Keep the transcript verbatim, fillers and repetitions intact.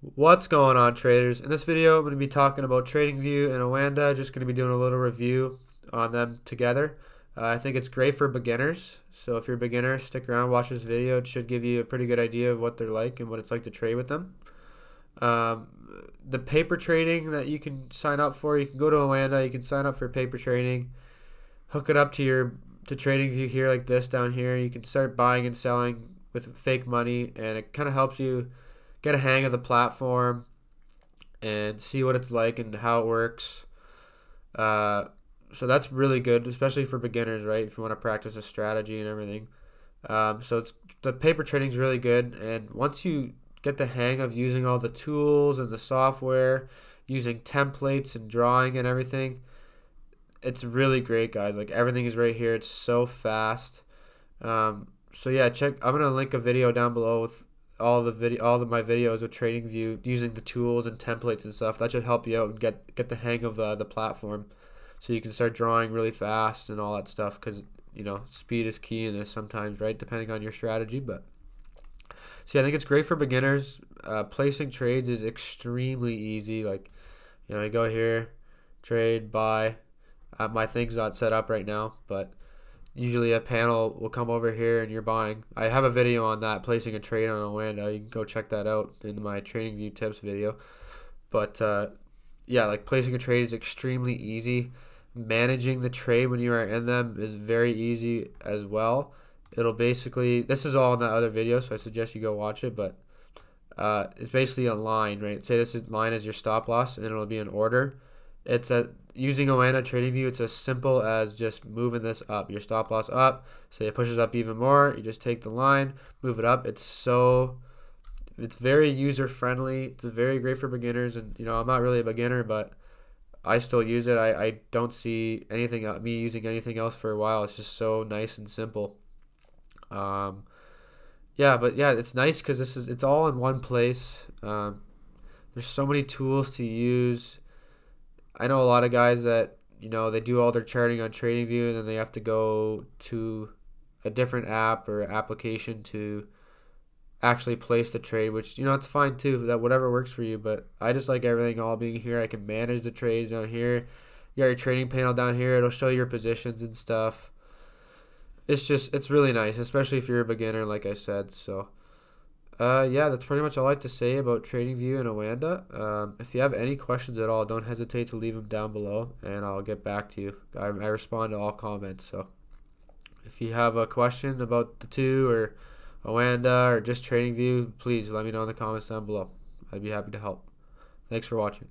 What's going on, traders? In this video I'm going to be talking about TradingView and OANDA. Just going to be doing a little review on them together. uh, I think it's great for beginners, so if you're a beginner, stick around, watch this video. It should give you a pretty good idea of what they're like and what it's like to trade with them. Um, the paper trading that you can sign up for, you can go to OANDA, you can sign up for paper trading, hook it up to your to TradingView here like this down here. You can start buying and selling with fake money, and it kind of helps you get a hang of the platform and see what it's like and how it works. Uh, so that's really good, especially for beginners, right? If you want to practice a strategy and everything. Um, so it's the paper trading is really good, and once you get the hang of using all the tools and the software, using templates and drawing and everything, it's really great, guys. Like, everything is right here. It's so fast. Um, so yeah, check. I'm gonna link a video down below with all the video all of my videos with TradingView using the tools and templates and stuff. That should help you out and get get the hang of uh, the platform, so you can start drawing really fast and all that stuff, because, you know, speed is key in this sometimes, right, depending on your strategy. But see, I think it's great for beginners. Uh, placing trades is extremely easy. Like, you know, I go here, trade, buy. Uh, my thing's not set up right now, but usually a panel will come over here and you're buying. I have a video on that, placing a trade on OANDA. You can go check that out in my TradingView tips video. But uh, yeah, like, placing a trade is extremely easy. Managing the trade when you are in them is very easy as well. It'll basically, this is all in that other video, so I suggest you go watch it. But uh, it's basically a line, right? Say this is line is your stop loss, and it'll be in order. It's a using OANDA TradingView. It's as simple as just moving this up, your stop loss up. So it pushes up even more. You just take the line, move it up. It's so, it's very user friendly. It's very great for beginners. And, you know, I'm not really a beginner, but I still use it. I, I don't see anything me using anything else for a while. It's just so nice and simple. Um, yeah, but yeah, it's nice because this is it's all in one place. Um, there's so many tools to use. I know a lot of guys that, you know, they do all their charting on TradingView, and then they have to go to a different app or application to actually place the trade, which, you know, it's fine too, that whatever works for you. But I just like everything all being here. I can manage the trades down here. You got your trading panel down here. It'll show your positions and stuff. It's just, it's really nice, especially if you're a beginner, like I said. So Uh, yeah, that's pretty much all I like to say about TradingView and OANDA. Um, if you have any questions at all, don't hesitate to leave them down below, and I'll get back to you. I, I respond to all comments, so if you have a question about the two or OANDA or just TradingView, please let me know in the comments down below. I'd be happy to help. Thanks for watching.